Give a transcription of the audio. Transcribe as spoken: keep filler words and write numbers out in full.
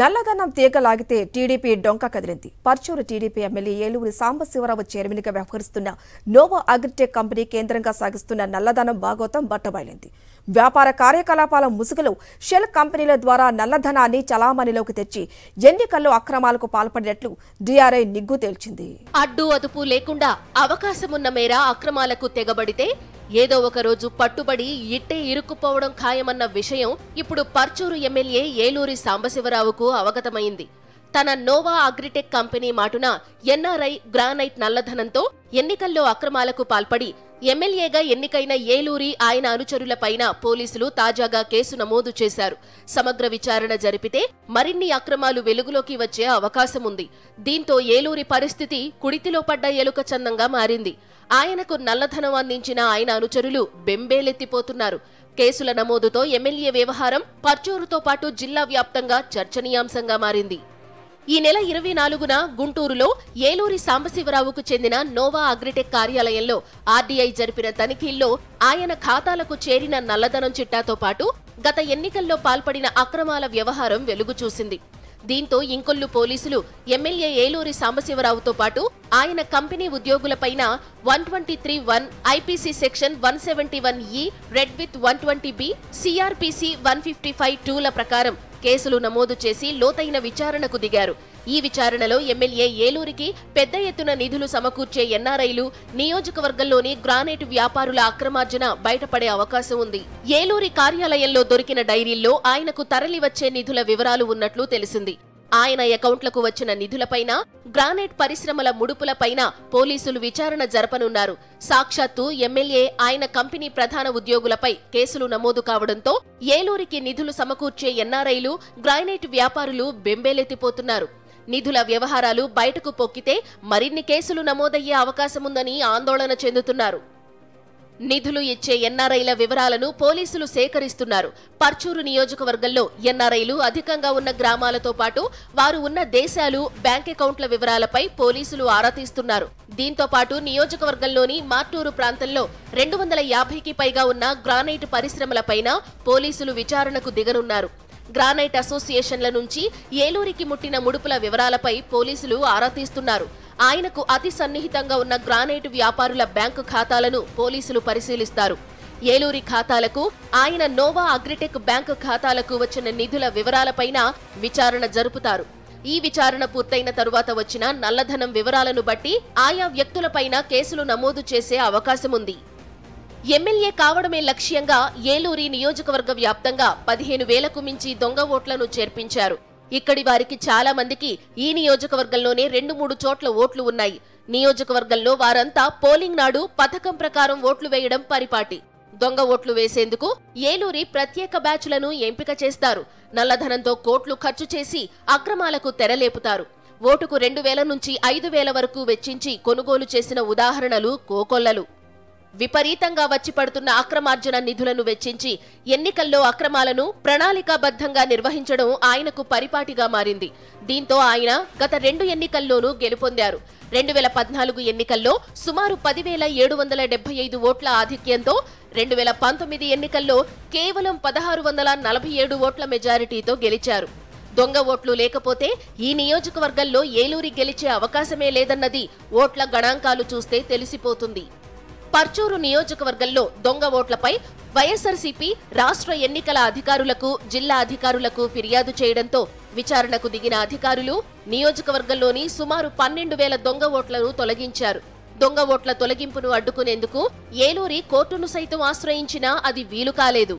నల్లధనం తీగలాగితే టీడీపీ డొంక కదిలింది. పర్చూరు టీడీపీ ఎమ్మెల్యే ఏలూరి సాంబశివరావు చైర్మన్గా వ్యవహరిస్తున్న నోవా అగ్రిటెక్ కంపెనీ కేంద్రంగా సాగిస్తున్న నల్లధనం భాగోతం బట్టబయలింది. వ్యాపార కార్యకలాపాల ముసుగులో షెల్ కంపెనీల ద్వారా నల్లధనాన్ని చలామణిలోకి తెచ్చి ఎన్నికల్లో అక్రమాలకు పాల్పడినట్లు డి ఆర్ ఐ నిగ్గు తేల్చింది. అడ్డు అదుపు లేకుండా అవకాశమున్న మేర అక్రమాలకు తెగబడితే ఏదో ఒక రోజు పట్టుబడి ఇట్టే ఇరుక్కుపోవడం ఖాయమన్న విషయం ఇప్పుడు పర్చూరు ఎమ్మెల్యే ఏలూరి సాంబశివరావుకు అవగతమైంది. తన నోవా అగ్రిటెక్ కంపెనీ మాటున ఎన్ ఆర్ ఐ గ్రానైట్ నల్లధనంతో ఎన్నికల్లో అక్రమాలకు పాల్పడి ఎమ్మెల్యేగా ఎన్నికైన ఏలూరి ఆయన అనుచరులపైన పోలీసులు తాజాగా కేసు నమోదు చేశారు. సమగ్ర విచారణ జరిపితే మరిన్ని అక్రమాలు వెలుగులోకి వచ్చే అవకాశముంది. దీంతో ఏలూరి పరిస్థితి కుడితిలో పడ్డ ఎలుక చందంగా మారింది. ఆయనకు నల్లధనం అందించిన ఆయన అనుచరులు బెంబేలెత్తిపోతున్నారు. కేసుల నమోదుతో ఎమ్మెల్యే వ్యవహారం పర్చూరుతో పాటు జిల్లా వ్యాప్తంగా చర్చనీయాంశంగా మారింది. ఈ నెల ఇరవై నాలుగున గుంటూరులో ఏలూరి సాంబశివరావుకు చెందిన నోవా అగ్రిటెక్ కార్యాలయంలో ఆర్ డి ఐ జరిపిన తనిఖీల్లో ఆయన ఖాతాలకు చేరిన నల్లధనం చిట్టాతో పాటు గత ఎన్నికల్లో పాల్పడిన అక్రమాల వ్యవహారం వెలుగుచూసింది. దీంతో ఇంకొల్లు పోలీసులు ఎమ్మెల్యే ఏలూరి సాంబశివరావుతో పాటు ఆయన కంపెనీ ఉద్యోగులపైన one twenty three one IPC section one seventy one E read with one twenty B CrPC one fifty five టూల ప్రకారం కేసులు నమోదు చేసి లోతైన విచారణకు దిగారు. ఈ విచారణలో ఎమ్మెల్యే ఏలూరికి పెద్ద ఎత్తున నిధులు సమకూర్చే ఎన్ ఆర్ ఐలు, నియోజకవర్గంలోని గ్రానైట్ వ్యాపారుల అక్రమార్జన బయటపడే అవకాశం ఉంది. ఏలూరి కార్యాలయంలో దొరికిన డైరీల్లో ఆయనకు తరలివచ్చే నిధుల వివరాలు ఉన్నట్లు తెలిసింది. ఆయన అకౌంట్లకు వచ్చిన నిధులపైన, గ్రానైట్ పరిశ్రమల ముడుపులపైన పోలీసులు విచారణ జరపనున్నారు. సాక్షాత్తు ఎమ్మెల్యే ఆయన కంపెనీ ప్రధాన ఉద్యోగులపై కేసులు నమోదు కావడంతో ఏలూరికి నిధులు సమకూర్చే ఎన్ ఆర్ ఐలు, గ్రానైట్ వ్యాపారులు బెంబేలెత్తిపోతున్నారు. నిధుల వ్యవహారాలు బయటకు పొక్కితే మరిన్ని కేసులు నమోదయ్యే అవకాశముందని ఆందోళన చెందుతున్నారు. నిధులు ఇచ్చే ఎన్ ఆర్ ఐల వివరాలను పోలీసులు సేకరిస్తున్నారు. పర్చూరు నియోజకవర్గంలో ఎన్ ఆర్ ఐలు అధికంగా ఉన్న గ్రామాలతో పాటు వారు ఉన్న దేశాలు, బ్యాంక్ అకౌంట్ల వివరాలపై పోలీసులు ఆరా తీస్తున్నారు. దీంతో పాటు నియోజకవర్గంలోని మార్టూరు ప్రాంతంలో రెండు వందల యాభైకి పైగా ఉన్న గ్రానైట్ పరిశ్రమలపైన పోలీసులు విచారణకు దిగనున్నారు. గ్రానైట్ అసోసియేషన్ల నుంచి ఏలూరికి ముట్టిన ముడుపుల వివరాలపై పోలీసులు ఆరా తీస్తున్నారు. ఆయనకు అతి సన్నిహితంగా ఉన్న గ్రానైట్ వ్యాపారుల బ్యాంకు ఖాతాలను పోలీసులు పరిశీలిస్తారు. ఏలూరి ఖాతాలకు, ఆయన నోవా అగ్రిటెక్ బ్యాంకు ఖాతాలకు వచ్చిన నిధుల వివరాలపైన విచారణ జరుపుతారు. ఈ విచారణ పూర్తయిన తరువాత వచ్చిన నల్లధనం వివరాలను బట్టి ఆయా వ్యక్తులపైన కేసులు నమోదు చేసే అవకాశముంది. ఎమ్మెల్యే కావడమే లక్ష్యంగా ఏలూరి నియోజకవర్గ వ్యాప్తంగా పదిహేను వేలకు మించి దొంగ ఓట్లను చేర్పించారు. ఇక్కడి వారికి చాలా మందికి ఈ నియోజకవర్గంలోనే రెండు మూడు చోట్ల ఓట్లు ఉన్నాయి. నియోజకవర్గంలో వారంతా పోలింగ్ నాడు పథకం ప్రకారం ఓట్లు వేయడం పరిపాటి. దొంగ ఓట్లు వేసేందుకు ఏలూరి ప్రత్యేక బ్యాచ్లను ఎంపిక చేస్తారు. నల్లధనంతో కోట్లు ఖర్చు చేసి అక్రమాలకు తెరలేపుతారు. ఓటుకు రెండు వేల నుంచి ఐదు వేల వరకు వెచ్చించి కొనుగోలు చేసిన ఉదాహరణలు కోకొల్లలు. విపరీతంగా వచ్చి పడుతున్న అక్రమార్జన నిధులను వెచ్చించి ఎన్నికల్లో అక్రమాలను ప్రణాళికాబద్ధంగా నిర్వహించడం ఆయనకు పరిపాటిగా మారింది. దీంతో ఆయన గత రెండు ఎన్నికల్లోనూ గెలుపొందారు. రెండు వేల పద్నాలుగు ఎన్నికల్లో సుమారు పదివేల ఏడు వందల డెబ్బై ఐదు ఓట్ల ఆధిక్యంతో, రెండు వేల పంతొమ్మిది ఎన్నికల్లో కేవలం పదహారు వందల నలభై ఏడు ఓట్ల మెజారిటీతో గెలిచారు. దొంగ ఓట్లు లేకపోతే ఈ నియోజకవర్గంలో ఏలూరి గెలిచే అవకాశమే లేదన్నది ఓట్ల గణాంకాలు చూస్తే తెలిసిపోతుంది. పర్చూరు నియోజకవర్గంలో దొంగ ఓట్లపై వైఎస్ఆర్సీపీ రాష్ట్ర ఎన్నికల అధికారులకు, జిల్లా అధికారులకు ఫిర్యాదు చేయడంతో విచారణకు దిగిన అధికారులు నియోజకవర్గంలోని సుమారు పన్నెండు వేల దొంగ ఓట్లను తొలగించారు. దొంగ ఓట్ల తొలగింపును అడ్డుకునేందుకు ఏలూరి కోర్టును సైతం ఆశ్రయించినా అది వీలు కాలేదు.